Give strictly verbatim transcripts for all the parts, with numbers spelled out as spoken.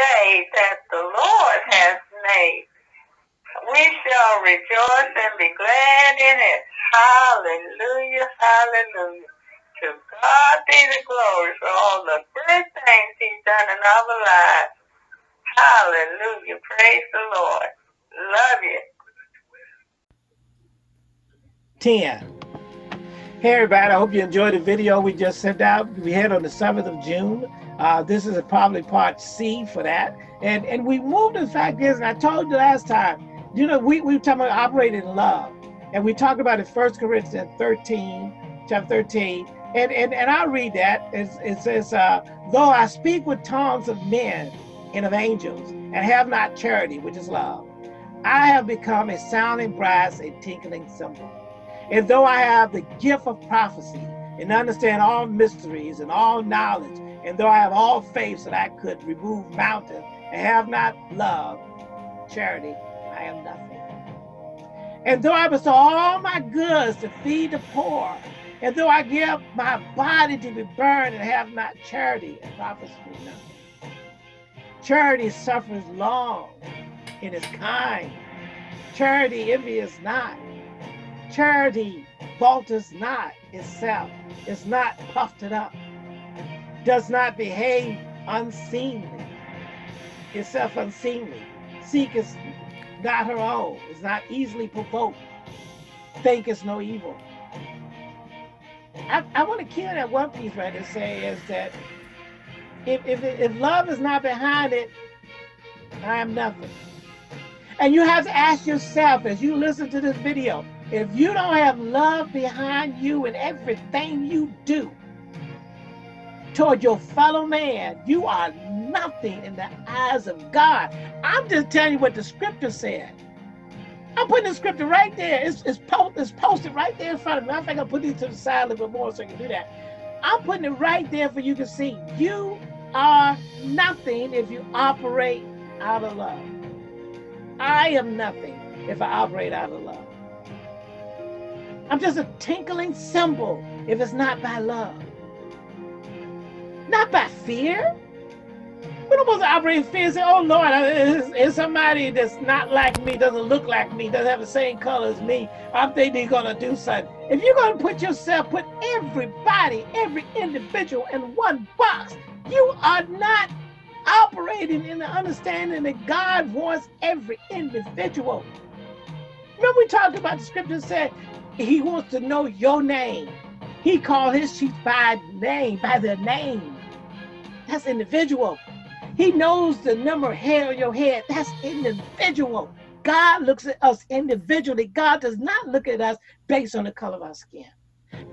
day that the Lord has made. We shall rejoice and be glad in it. Hallelujah, hallelujah. To God be the glory for all the good things he's done in our lives. Hallelujah, praise the Lord. Love you. ten. Hey everybody, I hope you enjoyed the video we just sent out. We had on the seventh of June. Uh, this is probably part C for that. And and we moved, the fact is, and I told you last time, you know, we, we were talking about operating in love. And we talked about it in First Corinthians thirteen, chapter thirteen. And, and, and I'll read that. It's, it says, uh, though I speak with tongues of men and of angels, and have not charity, which is love, I have become a sounding brass, a tinkling cymbal. And though I have the gift of prophecy and understand all mysteries and all knowledge, and though I have all faith that I could remove mountains and have not love, charity, I am nothing. And though I bestow all my goods to feed the poor, and though I give my body to be burned and have not charity, it profits me nothing. Charity suffers long and is kind. Charity envies not. Charity falters not itself, is not puffed it up, does not behave unseemly, itself unseemly, seeketh not her own, is not easily provoked, thinketh no evil. I, I want to kill that one piece right there, say is that if, if, if love is not behind it, I am nothing. And you have to ask yourself as you listen to this video, if you don't have love behind you in everything you do toward your fellow man, you are nothing in the eyes of God. I'm just telling you what the scripture said. I'm putting the scripture right there. It's, it's, post, it's posted right there in front of me. I think I'll put these to the side a little bit more so I can do that. I'm putting it right there for you to see. You are nothing if you operate out of love. I am nothing if I operate out of love. I'm just a tinkling cymbal if it's not by love. Not by fear. We're not supposed to operate in fear and say, oh Lord, it's somebody that's not like me, doesn't look like me, doesn't have the same color as me. I'm thinking they're gonna do something. If you're gonna put yourself, put everybody, every individual in one box, you are not operating in the understanding that God wants every individual. Remember we talked about the scripture that said, he wants to know your name. He called his sheep by name, by their name. That's individual. He knows the number of hair on your head. That's individual. God looks at us individually. God does not look at us based on the color of our skin.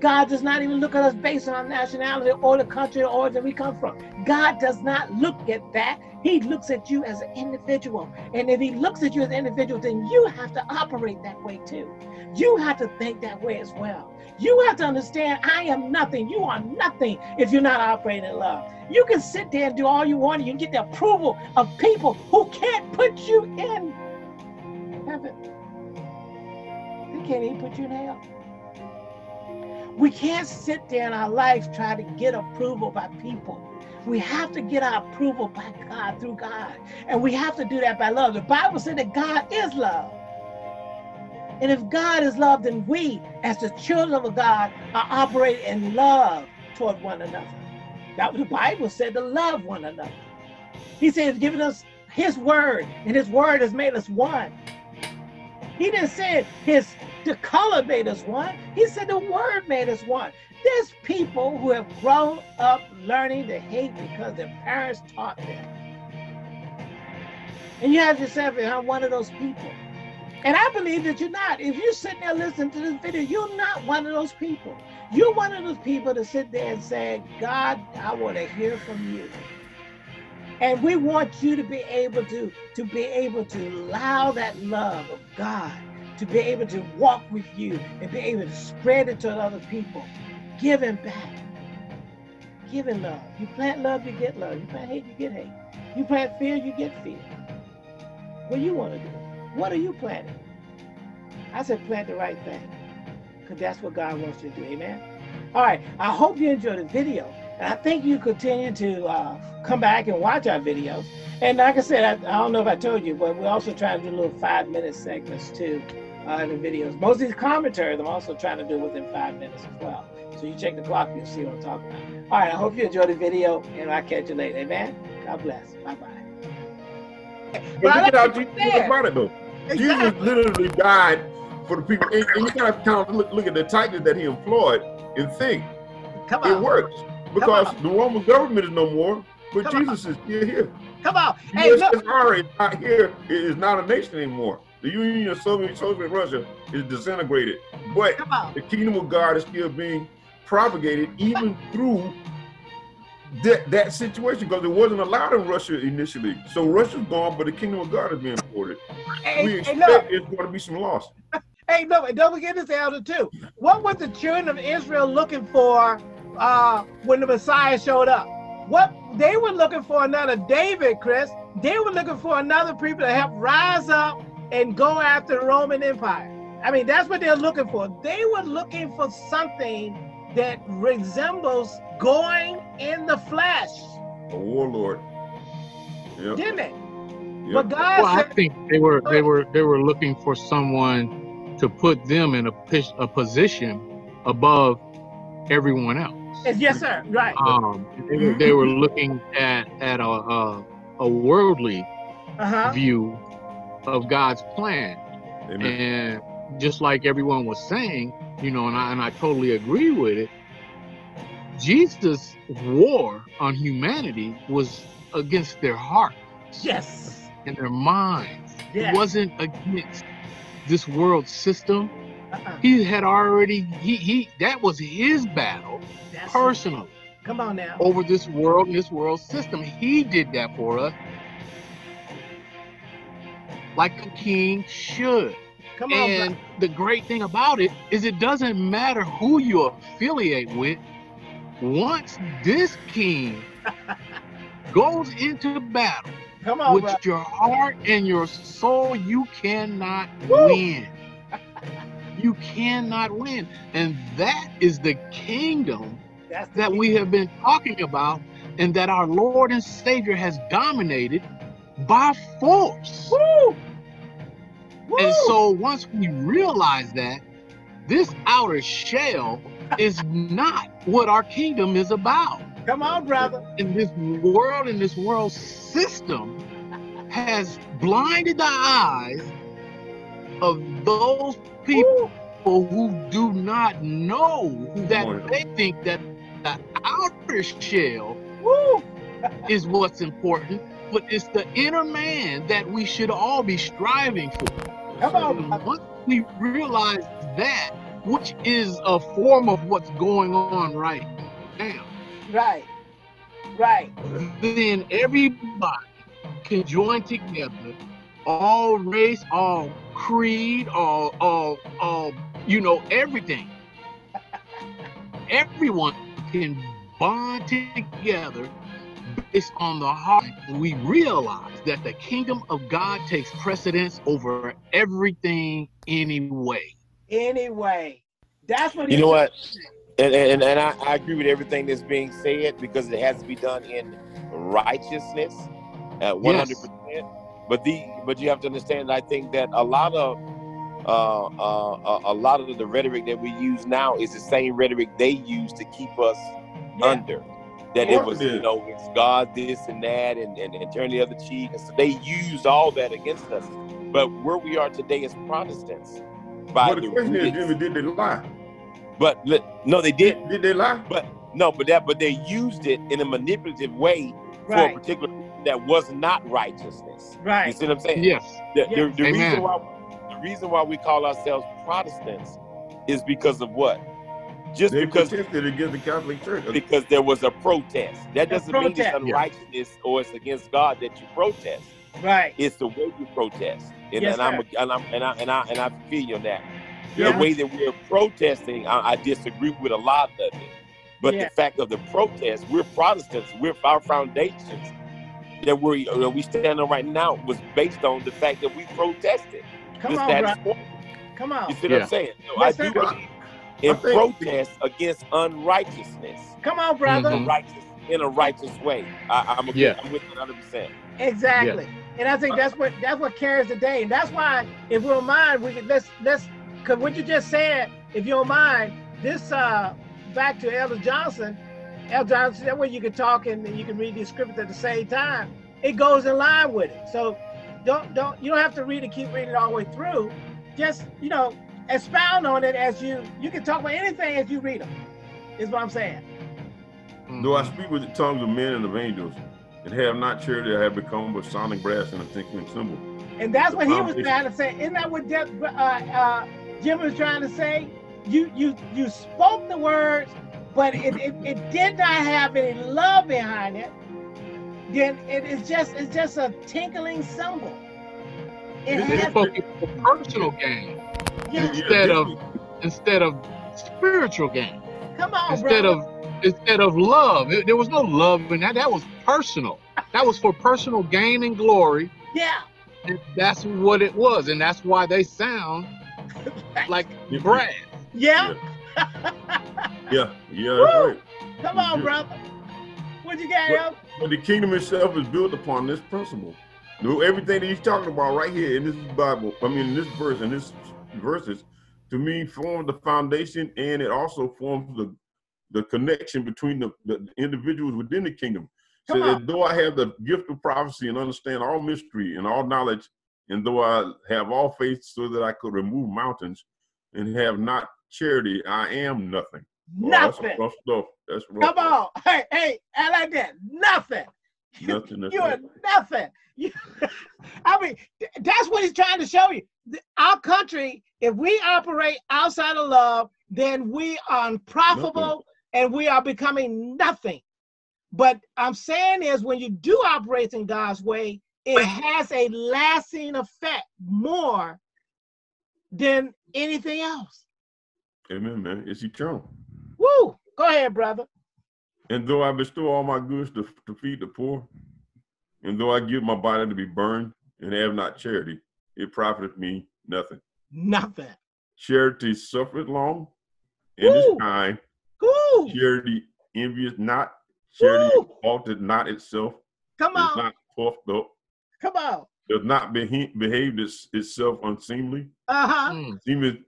God does not even look at us based on our nationality or the country or origin we come from. God does not look at that. He looks at you as an individual. And if he looks at you as an individual, then you have to operate that way too. You have to think that way as well. You have to understand, I am nothing. You are nothing if you're not operating in love. You can sit there and do all you want. You can get the approval of people who can't put you in heaven. They can't even put you in hell. We can't sit there in our life trying to get approval by people. We have to get our approval by God, through God. And we have to do that by love. The Bible said that God is love. And if God is love, then we, as the children of God, are operating in love toward one another. That was the Bible said, to love one another. He said he's given us his word, and his word has made us one. He didn't say his the color made us one. He said the word made us one. There's people who have grown up learning to hate because their parents taught them. And you have yourself, I'm one of those people. And I believe that you're not. If you're sitting there listening to this video, you're not one of those people. You're one of those people that sit there and say, God, I want to hear from you. And we want you to be able to, to be able to allow that love of God to be able to walk with you and be able to spread it to other people. Giving back. Giving love. You plant love, you get love. You plant hate, you get hate. You plant fear, you get fear. What do you want to do? What are you planting? I said plant the right thing. Because that's what God wants you to do. Amen? All right. I hope you enjoyed the video. And I think you continue to uh, come back and watch our videos. And like I said, I, I don't know if I told you, but we're also trying to do little five-minute segments too uh, in the videos. Most of these commentaries I'm also trying to do within five minutes as well. So you check the clock, you'll see what I'm talking about. All right, I hope you enjoyed the video, and I'll catch you later. Amen? God bless. Bye-bye. But look how Jesus was about it, though. Exactly. Jesus literally died for the people. And, and you got to kind of look, look at the tightness that he employed and think, Come on. it works. Because the Roman government is no more, but Come Jesus on. is still here. Come on. Hey, U S S R is not here. It is not a nation anymore. The Union of Soviet, Soviet Russia is disintegrated. But the kingdom of God is still being propagated even through that, that situation, because it wasn't allowed in Russia initially. So Russia's gone, but the kingdom of God is being imported. Hey, we expect hey, it's going to be some loss. Hey, no, and don't forget this, Elder, too. What was the children of Israel looking for uh, when the Messiah showed up? What they were looking for another David, Chris. They were looking for another people to help rise up and go after the Roman Empire. I mean, that's what they're looking for. They were looking for something that resembles going in the flesh. A warlord. Yep. Didn't it? Yep. But God well, said, I think they were they were they were looking for someone to put them in a a position above everyone else. Yes, sir. Right. Um, they, they were looking at at a a, a worldly uh-huh. view of God's plan. Amen. And just like everyone was saying, you know, and I, and I totally agree with it, Jesus' war on humanity was against their hearts. Yes. And their minds. Yes. It wasn't against this world system. Uh-uh. He had already, he, he that was his battle That's personally. It. Come on now. Over this world and this world system. He did that for us. Like a king should. Come on, and bro. the great thing about it is it doesn't matter who you affiliate with. Once this king goes into battle Come on, with bro. your heart and your soul, you cannot Woo! win. You cannot win. And that is the kingdom That's the that kingdom. we have been talking about, and that our Lord and Savior has dominated by force. Woo! Woo! And so once we realize that, this outer shell is not what our kingdom is about. Come on, brother. And this world and this world system has blinded the eyes of those people Woo! who do not know that Boy. they think that the outer shell Woo! is what's important. But it's the inner man that we should all be striving for. Come on. Once we realize that, which is a form of what's going on right now. Right, right. Then everybody can join together, all race, all creed, all, all, all you know, everything. Everyone can bond together based on the heart. We realize that the kingdom of God takes precedence over everything anyway. Anyway, that's what you know what, and, and, and I, I agree with everything that's being said, because it has to be done in righteousness at one hundred percent. But the but you have to understand, I think that a lot of uh, uh, a lot of the rhetoric that we use now is the same rhetoric they use to keep us yeah. under. That it was, you know, it's God this and that, and, and, and turn the other cheek. And so they used all that against us. But where we are today as Protestants, By well, the question is, Jimmy, did they lie? But no, they didn't. Did they lie? But no, but that, but they used it in a manipulative way right. for a particular that was not righteousness. Right. You see what I'm saying? Yes. The, yes. the, the reason why the reason why we call ourselves Protestants is because of what? Just they because protested against the Catholic Church. Because there was a protest. That doesn't protest. mean it's unrighteousness yes. or it's against God that you protest. Right. It's the way you protest. And, yes, and, I'm, and I'm and I and I and I feel on that. Yeah. The way that we're protesting, I, I disagree with a lot of it. But yeah. the fact of the protest, we're Protestants. We're our foundations that we that we stand on right now was based on the fact that we protested. Come the on, bro. Come on. You see yeah. what I'm saying? So yes, I do believe in protest against unrighteousness. Come on, brother. Mm-hmm. Righteousness. in a righteous way. I, I'm, yeah. with, I'm with it one hundred percent. Exactly. Yeah. And I think that's what that's what carries the day. And that's why, if we don't mind, we can, let's, let's, because what you just said, if you don't mind, this, uh, back to Elder Johnson, Elder Johnson, that way you can talk and you can read these scriptures at the same time. It goes in line with it. So don't, don't, you don't have to read it, keep reading it all the way through. Just, you know, expound on it as you, you can talk about anything as you read them, is what I'm saying. Though I speak with the tongues of men and of angels, and have not charity, I have become but sounding brass and a tinkling cymbal. And that's what he was trying to say. Isn't that what De uh, uh, Jim was trying to say? You you you spoke the words, but it, it, it did not have any love behind it. Then it is just it's just a tinkling cymbal. It has a personal gain yeah. instead yeah. of instead of spiritual gain. Come on, instead brother. of. Instead of love, it, there was no love in that. That was personal. That was for personal gain and glory. Yeah. And that's what it was. And that's why they sound like brass. Yeah. Yeah. Yeah. Yeah right. Come on, yeah. brother. What you got, El? But the kingdom itself is built upon this principle. Everything that he's talking about right here in this Bible, I mean, in this verse, in this verses, to me, forms the foundation, and it also forms the the connection between the, the individuals within the kingdom. So that though I have the gift of prophecy and understand all mystery and all knowledge, and though I have all faith so that I could remove mountains, and have not charity, I am nothing. Nothing. Oh, that's rough stuff. That's rough Come on. Stuff. Hey, hey, I like that. Nothing. Nothing. You, you are nothing. You, I mean, that's what he's trying to show you. Our country, if we operate outside of love, then we are unprofitable. Nothing. And we are becoming nothing. But I'm saying is, when you do operate in God's way, it has a lasting effect more than anything else. Amen, man. It's eternal. Woo! Go ahead, brother. And though I bestow all my goods to, to feed the poor, and though I give my body to be burned and have not charity, it profiteth me nothing. Nothing. Charity suffereth long and is kind. Ooh. Charity envious not, charity exalted not itself. Come on. Is not puffed up. Come on. Does not beha behave its, itself unseemly. Uh-huh. Mm. Seemeth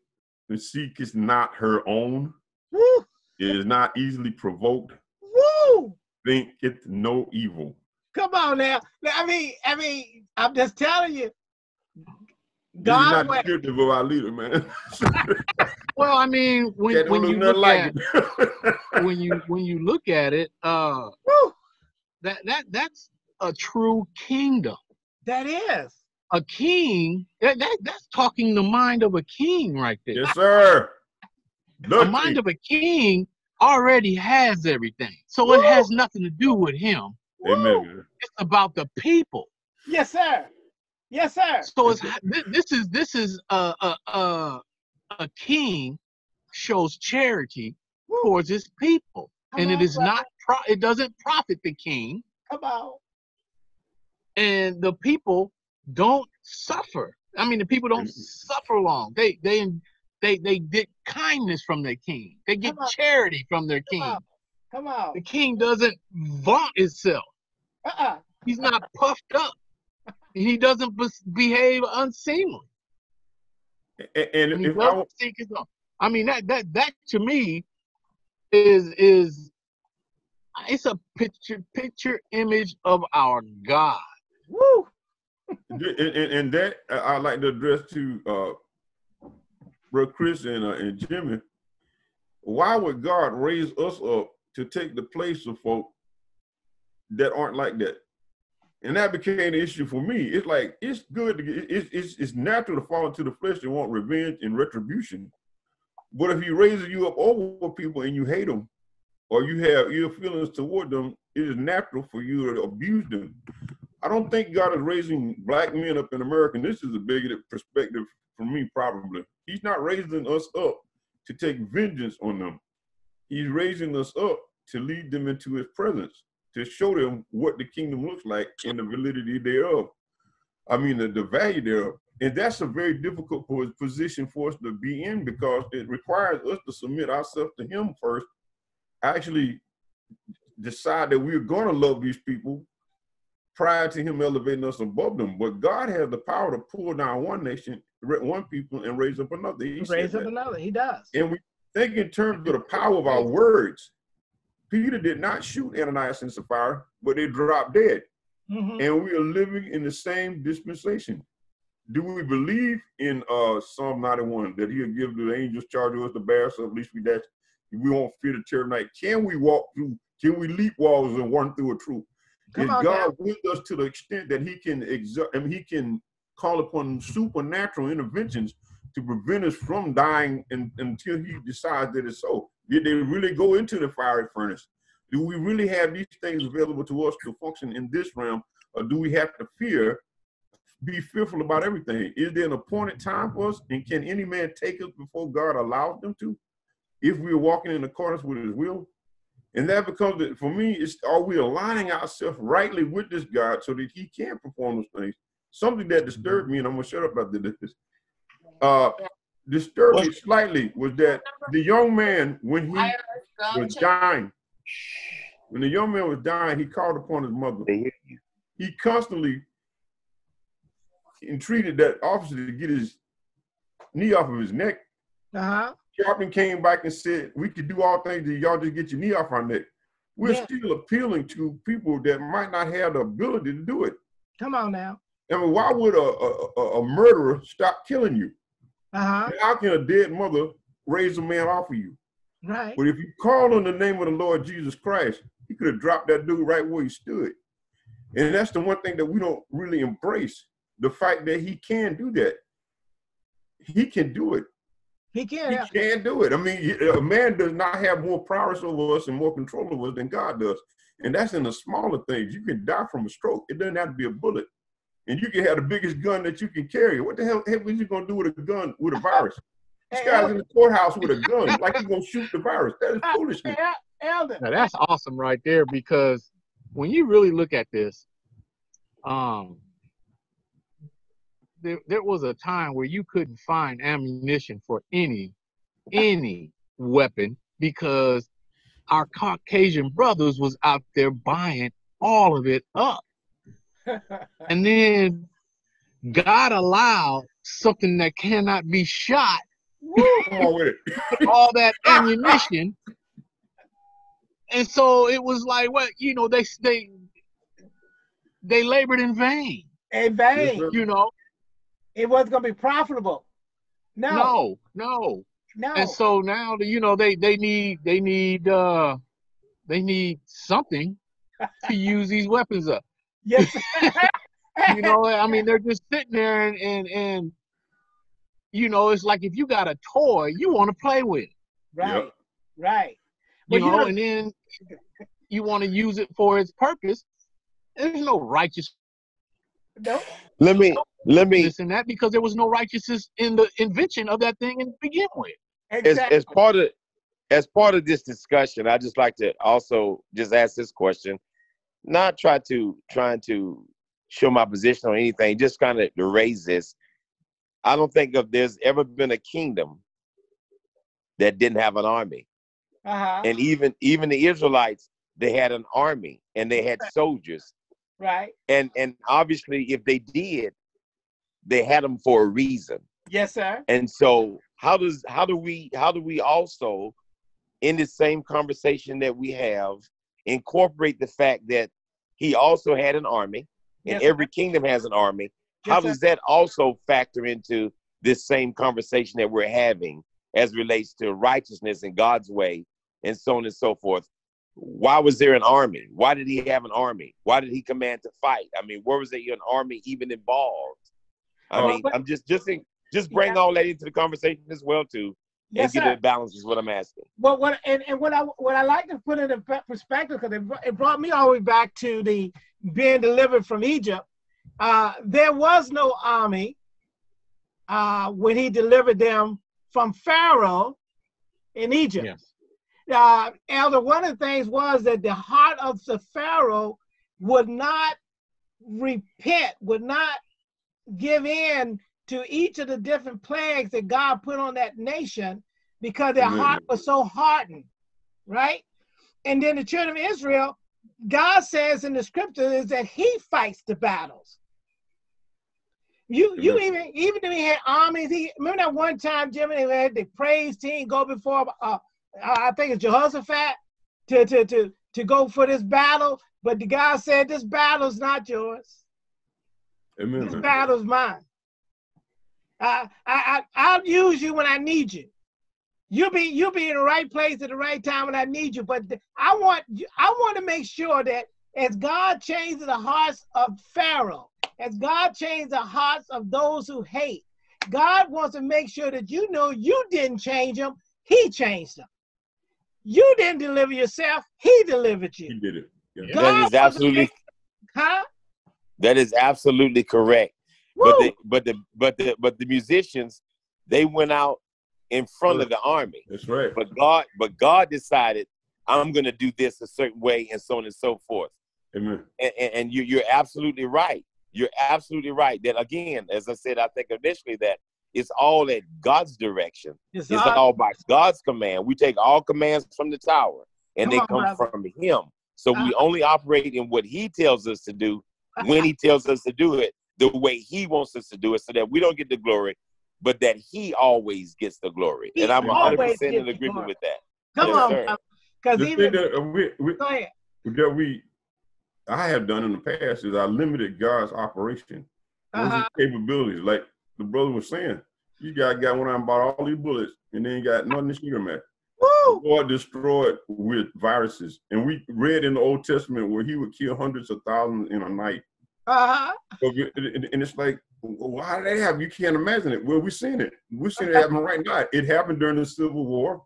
and seeketh not her own. Woo. It is not easily provoked. Woo. Thinketh no evil. Come on now. I mean, I mean, I'm just telling you. God not descriptive of our leader, man. Well, I mean, when, when you look at it, when you when you look at it, uh, that that that's a true kingdom. That is a king. That, that that's talking the mind of a king right there. Yes, sir. The mind of a king already has everything, so Woo. It has nothing to do with him. Amen. It's about the people. Yes, sir. Yes, sir. So it's, this is this is a a a, a king shows charity Woo. Towards his people, Come and on, it is brother. Not pro it doesn't profit the king. Come on. And the people don't suffer. I mean, the people don't suffer long. They they they they get kindness from their king. They get charity from their Come king. On. Come on. The king doesn't vaunt itself. Uh uh. He's not puffed up. He doesn't behave unseemly. And, and, and if I, I mean that that that to me is is it's a picture picture image of our God. Woo! and, and, and that I like to address to uh, Bro Chris and uh, and Jimmy. Why would God raise us up to take the place of folk that aren't like that? And that became an issue for me. It's like, it's good to get, it's, it's, it's natural to fall into the flesh and want revenge and retribution. But if he raises you up over people and you hate them, or you have ill feelings toward them, it is natural for you to abuse them. I don't think God is raising black men up in America. And this is a bigoted perspective for me, probably. He's not raising us up to take vengeance on them. He's raising us up to lead them into his presence, to show them what the kingdom looks like and the validity thereof. I mean, the, the value thereof. And that's a very difficult position for us to be in, because it requires us to submit ourselves to him first, actually decide that we we're going to love these people prior to him elevating us above them. But God has the power to pull down one nation, one people, and raise up another. He raise up that. another. He does. And we think in terms of the power of our words. Peter did not shoot Ananias and Sapphira, but they dropped dead. Mm-hmm. And we are living in the same dispensation. Do we believe in uh, Psalm ninety-one, that he'll give the angels charge of us to bear, so at least we that we won't fear the terror of night? Can we walk through, can we leap walls and run through a troop? Come Is on, God now. with us to the extent that he can exert, I mean, he can call upon supernatural interventions to prevent us from dying in, until he decides that it's so? Did they really go into the fiery furnace? Do we really have these things available to us to function in this realm, or do we have to fear, be fearful about everything? Is there an appointed time for us, and can any man take us before God allows them to, if we're walking in accordance with his will? And that becomes, for me, it's, are we aligning ourselves rightly with this God so that he can perform those things? Something that disturbed me, and I'm going to shut up after this, uh, disturbed me slightly, was that the young man, when he was dying, when the young man was dying, he called upon his mother. He constantly entreated that officer to get his knee off of his neck. Uh-huh. Captain came back and said, we could do all things, y'all just get your knee off our neck. We're yeah. still appealing to people that might not have the ability to do it. Come on now. I mean, why would a, a, a murderer stop killing you? Uh-huh. How can a dead mother raise a man off of you? Right. But if you call on the name of the Lord Jesus Christ, he could have dropped that dude right where he stood. And that's the one thing that we don't really embrace, the fact that he can do that. He can do it. He can. He can do it. I mean, a man does not have more prowess over us and more control over us than God does. And that's in the smaller things. You can die from a stroke. It doesn't have to be a bullet. And you can have the biggest gun that you can carry. What the hell, hell are you going to do with a gun, with a virus? This guy's Elder. in the courthouse with a gun, like he's going to shoot the virus. That is foolishness. Elder. Now, that's awesome right there, because when you really look at this, um, there, there was a time where you couldn't find ammunition for any, any weapon, because our Caucasian brothers was out there buying all of it up. And then God allowed something that cannot be shot, all that ammunition. And so it was like, what, you know, they they they labored in vain. In vain. You know. It wasn't gonna be profitable. No. No, no. No. And so now, you know, they they need they need uh they need something to use these weapons up. Yes. You know, I mean, they're just sitting there and and, and you know, it's like if you got a toy, you want to play with it. Right, yep. right. You well, know, you know, and then you want to use it for its purpose. There's no righteous. No. Let me, no let me. In that, because there was no righteousness in the invention of that thing to begin with. Exactly. As, as part of, as part of this discussion, I just like to also just ask this question, not try to trying to show my position on anything, just kind of to raise this. I don't think if there's ever been a kingdom that didn't have an army. Uh-huh. And even even the Israelites, they had an army and they had soldiers. Right. And and obviously if they did, they had them for a reason. Yes, sir. And so how does how do we how do we also, in the same conversation that we have, incorporate the fact that he also had an army, and yes, every sir. kingdom has an army. How yes, does that also factor into this same conversation that we're having as relates to righteousness and God's way and so on and so forth? Why was there an army? Why did he have an army? Why did he command to fight? I mean, where was there an army even involved? I oh, mean, but, I'm just just in, just bring yeah. all that into the conversation as well too, yes, and get it balanced is what I'm asking. Well, what and, and what I what I like to put it in perspective, because it, it brought me all the way back to the being delivered from Egypt. Uh, there was no army uh, when he delivered them from Pharaoh in Egypt. Yes. Uh, Elder, one of the things was that the heart of the Pharaoh would not repent, would not give in to each of the different plagues that God put on that nation, because their mm-hmm. heart was so hardened, right? And then the children of Israel, God says in the scripture is that he fights the battles. You, you even, even though he had armies, he, remember that one time, Jimmy, they had the praise team go before, uh, I think it's Jehoshaphat, to, to, to, to go for this battle. But the guy said, this battle's not yours. Amen. This battle's mine. I, I, I, I'll use you when I need you. You'll be, you'll be in the right place at the right time when I need you. But I want, I want to make sure that as God changes the hearts of Pharaoh, as God changed the hearts of those who hate, God wants to make sure that you know you didn't change them, he changed them. You didn't deliver yourself, he delivered you. He did it. Yeah. That is absolutely, huh? That is absolutely correct. Woo. But the, but the but the but the musicians, they went out in front of the army. That's right. But God, but God decided, I'm going to do this a certain way, and so on and so forth. Amen. And, and, and you, you're absolutely right. You're absolutely right. That again, as I said, I think initially that it's all at God's direction. It's, it's all, all by God's command. We take all commands from the tower, and come they come on, from him. So uh, we only operate in what he tells us to do, when he tells us to do it, the way he wants us to do it, so that we don't get the glory, but that he always gets the glory. He and I'm one hundred percent in agreement with that. Come yes, on, because even that we, we, go ahead. That we I have done in the past is I limited God's operation, uh-huh. his capabilities. Like the brother was saying, you guys got one and bought all these bullets and then got nothing to shoot them at. Woo! God destroyed with viruses. And we read in the Old Testament where he would kill hundreds of thousands in a night. Uh-huh. So, and it's like, why did that happen? You can't imagine it. Well, we're seeing it. We're seeing it happen right now. It happened during the Civil War.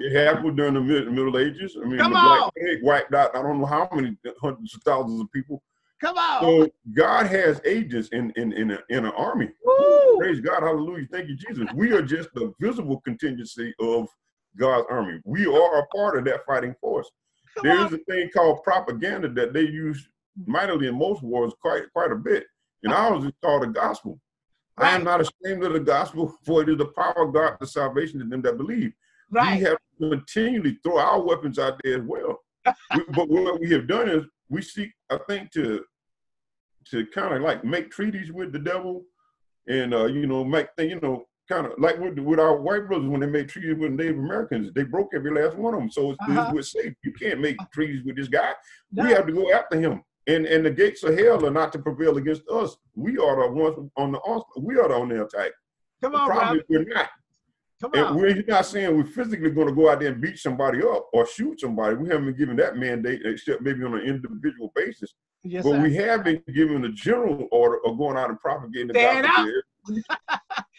It happened during the mid Middle Ages. I mean, Come the black on. plague wiped out I don't know how many hundreds of thousands of people. Come on. So God has agents in in in, a, in an army. Woo. Praise God, hallelujah, thank you, Jesus. We are just the visible contingency of God's army. We are a part of that fighting force. Come There's on. a thing called propaganda that they use mightily in most wars quite quite a bit, and ours is called the gospel. Right. I am not ashamed of the gospel, for it is the power of God, the salvation to them that believe. Right. We have to continually throw our weapons out there as well. we, but what we have done is we seek, I think, to to kind of like make treaties with the devil, and uh, you know, make things, you know, kind of like with, with our white brothers when they made treaties with Native Americans, they broke every last one of them. So it's, uh-huh. it's safe. You can't make treaties with this guy. No. We have to go after him, and and the gates of hell are not to prevail against us. We are the ones on the we are the on their attack. Come on, probably we're not. And we're not saying we're physically going to go out there and beat somebody up or shoot somebody. We haven't been given that mandate, except maybe on an individual basis. Yes, but sir. we have been given a general order of going out and propagating the gospel.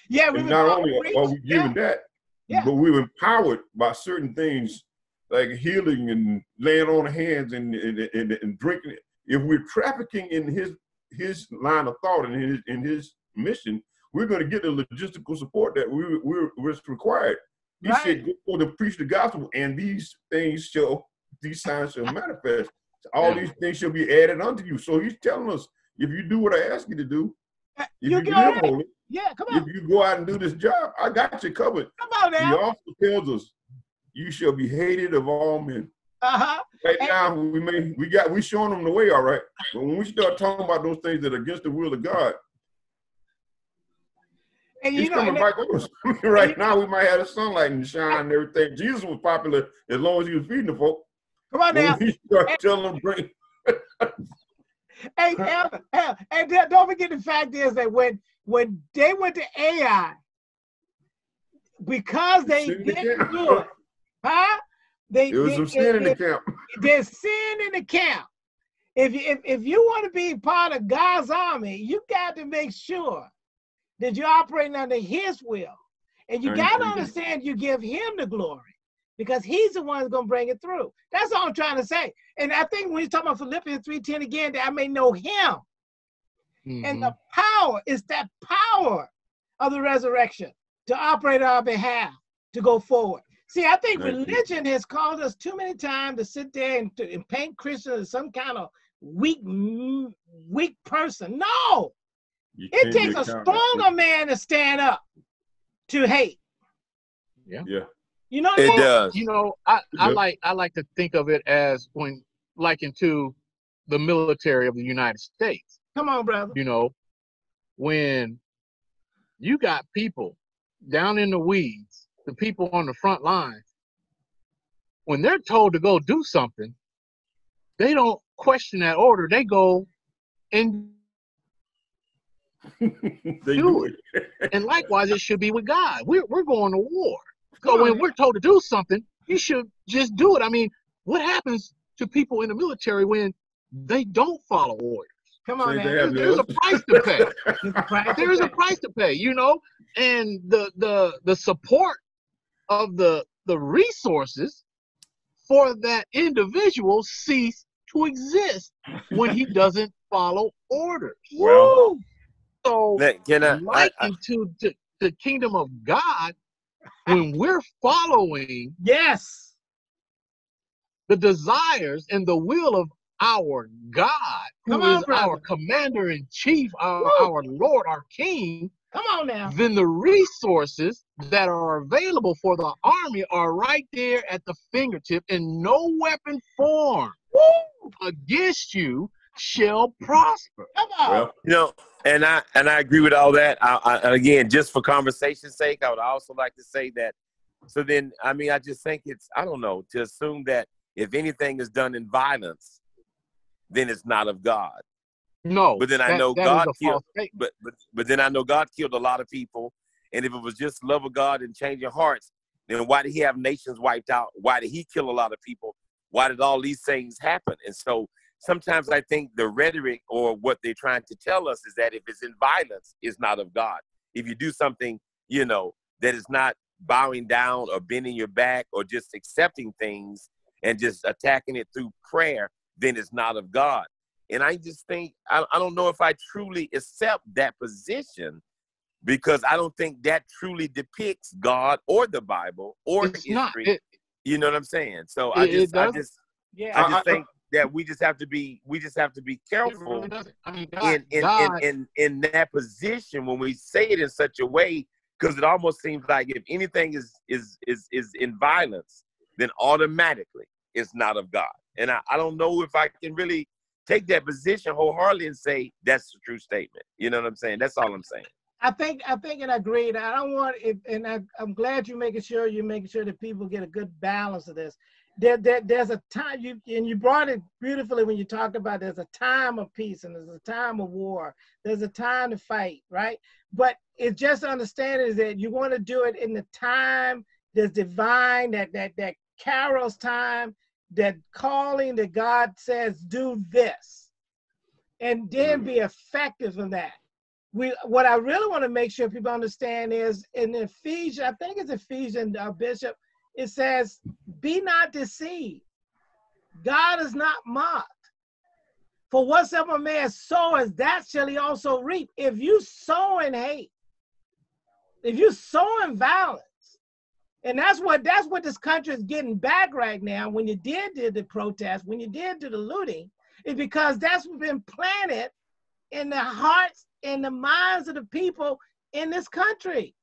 Yeah, we not only are we given yeah. that, yeah. but we're empowered by certain things like healing and laying on hands and and, and, and drinking. If we're trafficking in his his line of thought and his in his mission, we're going to get the logistical support that we we're, we're required. He right. said, "Go to preach the gospel, and these things shall, these signs shall manifest. All these things shall be added unto you." So he's telling us, if you do what I ask you to do, if you, you get holy, yeah, come on. If you go out and do this job, I got you covered. Come on now. He also tells us, "You shall be hated of all men." Uh huh. Right and now, we may we got we showing them the way, all right. But when we start talking about those things that are against the will of God. And you He's know, coming back that, with us. right you, now, we might have the sunlight and shine and everything. Jesus was popular as long as he was feeding the folk. Come on now. He started and, telling them, bring. hey, and, and, and don't forget the fact is that when, when they went to Ai, because they didn't the do it, huh? They, it was they, some sin in the camp. There's sin in the camp. If you, if, if you want to be part of God's army, you got to make sure that you're operating under his will. And you got to understand you give him the glory because he's the one who's going to bring it through. That's all I'm trying to say. And I think when he's talking about Philippians three ten again, that I may know him. Mm-hmm. And the power is that power of the resurrection to operate on our behalf, to go forward. See, I think Thank religion you. has caused us too many times to sit there and, to, and paint Christians as some kind of weak, weak person. No. You it takes a stronger man to stand up to hate. Yeah. Yeah. You know, it does. You know, I, I like I like to think of it as when likened to the military of the United States. Come on, brother. You know, when you got people down in the weeds, the people on the front lines, when they're told to go do something, they don't question that order. They go and do it. And likewise, it should be with God. We're, we're going to war. So when we're told to do something, you should just do it. I mean, what happens to people in the military when they don't follow orders? Come on, man. There's, there's a price to pay. There's a price to pay, you know? And the the the support of the the resources for that individual cease to exist when he doesn't follow orders. Well, so can I, likened I, I, to the, the kingdom of God, when we're following yes, the desires and the will of our God, who is our commander in chief, our, our Lord, our King, come on now, then the resources that are available for the army are right there at the fingertip, and no weapon formed against you shall prosper. Come on. Well, you know, and I and I agree with all that. I, I, and again, just for conversation's sake, I would also like to say that. So then, I mean, I just think it's, I don't know, to assume that if anything is done in violence, then it's not of God. No. But then that, I know God killed. But, but but then I know God killed a lot of people. And if it was just love of God and changing hearts, then why did He have nations wiped out? Why did He kill a lot of people? Why did all these things happen? And so sometimes I think the rhetoric or what they're trying to tell us is that if it's in violence, it's not of God. If you do something, you know, that is not bowing down or bending your back or just accepting things and just attacking it through prayer, then it's not of God. And I just think, I, I don't know if I truly accept that position, because I don't think that truly depicts God or the Bible or it's history. Not, it, you know what I'm saying? So it, I just, I just, yeah, I just I, think I, that we just have to be, we just have to be careful really I mean, God, in, in, God. in in in that position when we say it in such a way, because it almost seems like if anything is is is is in violence, then automatically it's not of God. And I, I don't know if I can really take that position wholeheartedly and say that's a true statement. You know what I'm saying? That's all I'm saying. I think I think and I agree. I don't want it, and I, I'm glad you're making sure you're making sure that people get a good balance of this. There, there there's a time you and you brought it beautifully when you talked about there's a time of peace and there's a time of war. There's a time to fight, right? But it's just understanding that you want to do it in the time that's divine, that that that Carol's time. That calling that God says, do this, and then be effective in that. We, what I really want to make sure people understand is in Ephesians, I think it's Ephesians, uh, Bishop, it says, be not deceived. God is not mocked. For whatsoever a man soweth, that shall he also reap. If you sow in hate, if you sow in violence, and that's what that's what this country is getting back right now. When you did do the protest, when you did do the looting, it's because that's been planted in the hearts and the minds of the people in this country.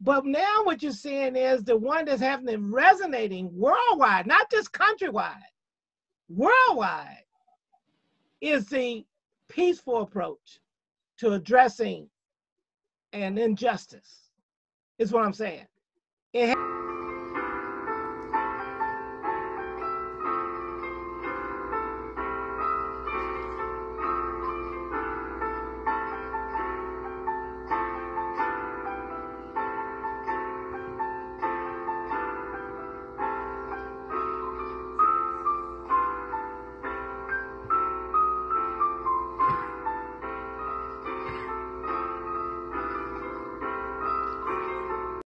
But now what you're seeing is the one that's happening, resonating worldwide, not just countrywide, worldwide, is the peaceful approach to addressing an injustice, is what I'm saying. It